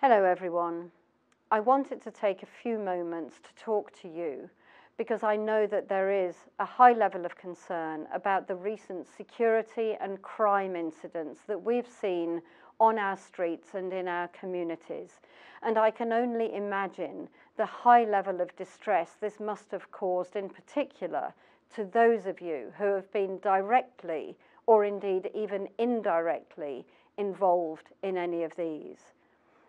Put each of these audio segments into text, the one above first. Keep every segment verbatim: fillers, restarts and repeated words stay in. Hello everyone. I wanted to take a few moments to talk to you because I know that there is a high level of concern about the recent security and crime incidents that we've seen on our streets and in our communities. And I can only imagine the high level of distress this must have caused, in particular to those of you who have been directly or indeed even indirectly involved in any of these.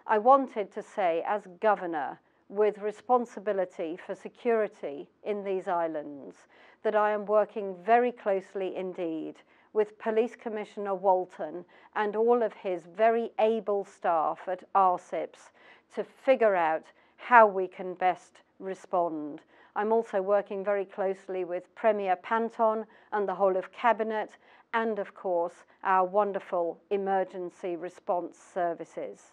I wanted to say, as governor with responsibility for security in these islands, that I am working very closely indeed with Police Commissioner Walton and all of his very able staff at R C I P S to figure out how we can best respond. I'm also working very closely with Premier Panton and the whole of Cabinet and, of course, our wonderful emergency response services.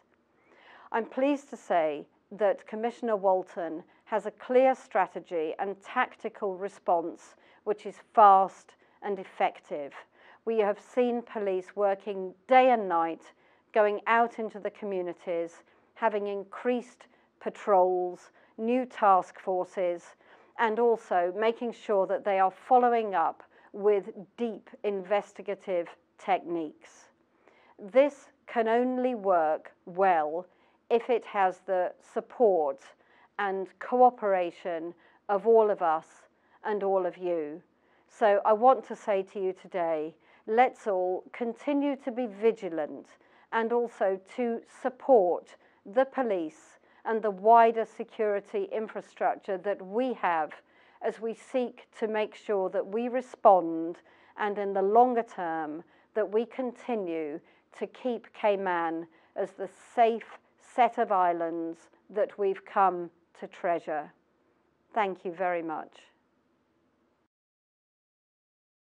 I'm pleased to say that Commissioner Walton has a clear strategy and tactical response which is fast and effective. We have seen police working day and night, going out into the communities, having increased patrols, new task forces, and also making sure that they are following up with deep investigative techniques. This can only work well if it has the support and cooperation of all of us and all of you. So I want to say to you today, let's all continue to be vigilant and also to support the police and the wider security infrastructure that we have as we seek to make sure that we respond, and in the longer term that we continue to keep Cayman as the safe set of islands that we've come to treasure. Thank you very much.